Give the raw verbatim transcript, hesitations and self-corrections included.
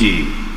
D.